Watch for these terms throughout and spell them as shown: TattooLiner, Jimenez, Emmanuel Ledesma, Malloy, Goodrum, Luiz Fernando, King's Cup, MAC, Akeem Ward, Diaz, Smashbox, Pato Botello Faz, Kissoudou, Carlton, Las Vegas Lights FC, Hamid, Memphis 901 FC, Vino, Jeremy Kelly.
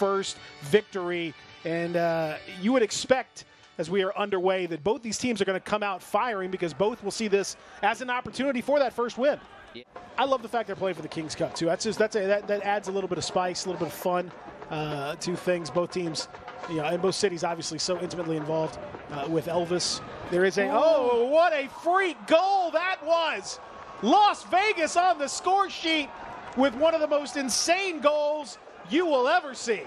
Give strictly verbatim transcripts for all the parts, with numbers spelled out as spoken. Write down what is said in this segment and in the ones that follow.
first victory. And uh, you would expect, as we are underway, that both these teams are going to come out firing because both will see this as an opportunity for that first win. Yeah. I love the fact they're playing for the King's Cup, too. That's just, that's a, that, that adds a little bit of spice, a little bit of fun uh, to things. Both teams, you know, and both cities obviously so intimately involved uh, with Elvis. There is a, oh, what a freak goal that was! Las Vegas on the score sheet with one of the most insane goals you will ever see.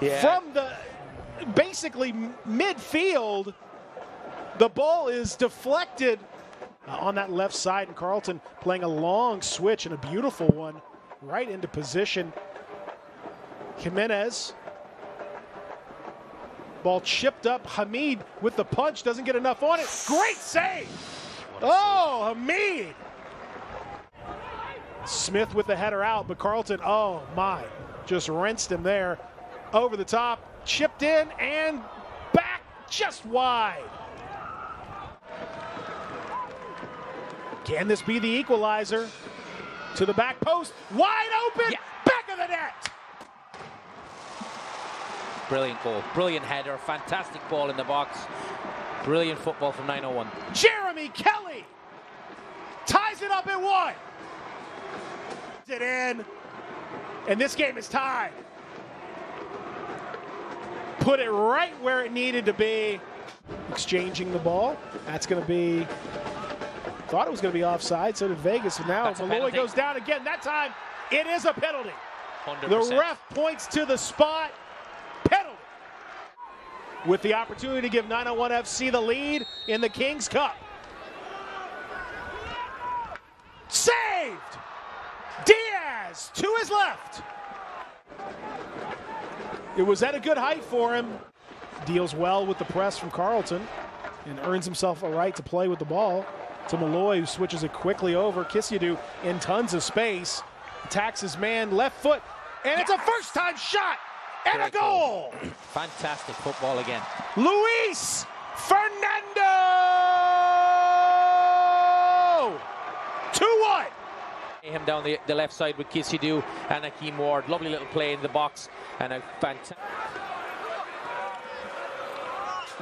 Yeah. From the basically midfield, the ball is deflected uh, on that left side, and Carlton playing a long switch and a beautiful one right into position. Jimenez. Ball chipped up. Hamid with the punch doesn't get enough on it. Great save! Oh, Hamid! Smith with the header out, but Carlton, oh my, just rinsed him there. Over the top, chipped in, and back just wide. Can this be the equalizer? To the back post, wide open, yeah. Back of the net! Brilliant goal, brilliant header, fantastic ball in the box. Brilliant football from nine oh one. Jeremy Kelly ties it up at one. It in, and this game is tied. Put it right where it needed to be. Exchanging the ball. That's going to be, thought it was going to be offside, so did Vegas. Now Malloy goes down again. That time, it is a penalty. one hundred percent. The ref points to the spot. Penalty. With the opportunity to give nine oh one F C the lead in the King's Cup. Saved! Diaz to his left. It was at a good height for him. Deals well with the press from Carlton and earns himself a right to play with the ball to Malloy, who switches it quickly over. Kissoudou in tons of space. Attacks his man, left foot, and yes. It's a first-time shot and Great a goal. goal. Fantastic football again. Luiz Fernando! two one. Him down the, the left side with Kissoudou and Akeem Ward. Lovely little play in the box and a fantastic.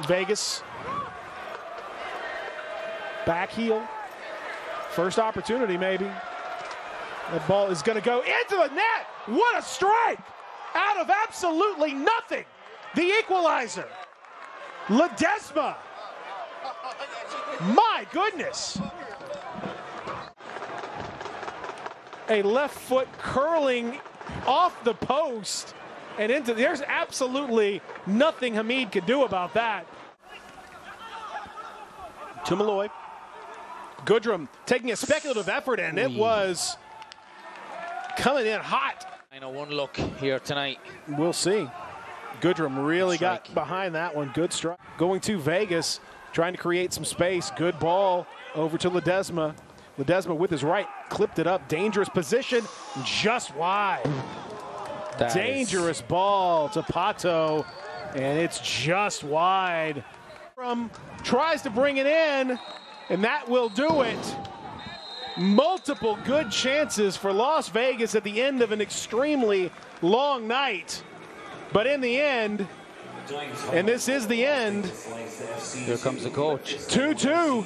Vegas. Back heel. First opportunity, maybe. The ball is going to go into the net. What a strike! Out of absolutely nothing. The equalizer. Ledesma. My goodness. A left foot curling off the post and into, there's absolutely nothing Hamid could do about that. To Malloy. Goodrum taking a speculative effort, and it was coming in hot. I know one look here tonight. We'll see. Goodrum really got behind that one. Good strike. Going to Vegas, trying to create some space. Good ball over to Ledesma. Ledesma with his right, clipped it up. Dangerous position, just wide. That dangerous is... ball to Pato, and it's just wide. From tries to bring it in, and that will do it. Multiple good chances for Las Vegas at the end of an extremely long night. But in the end, and this is the end. Here comes the coach. two two.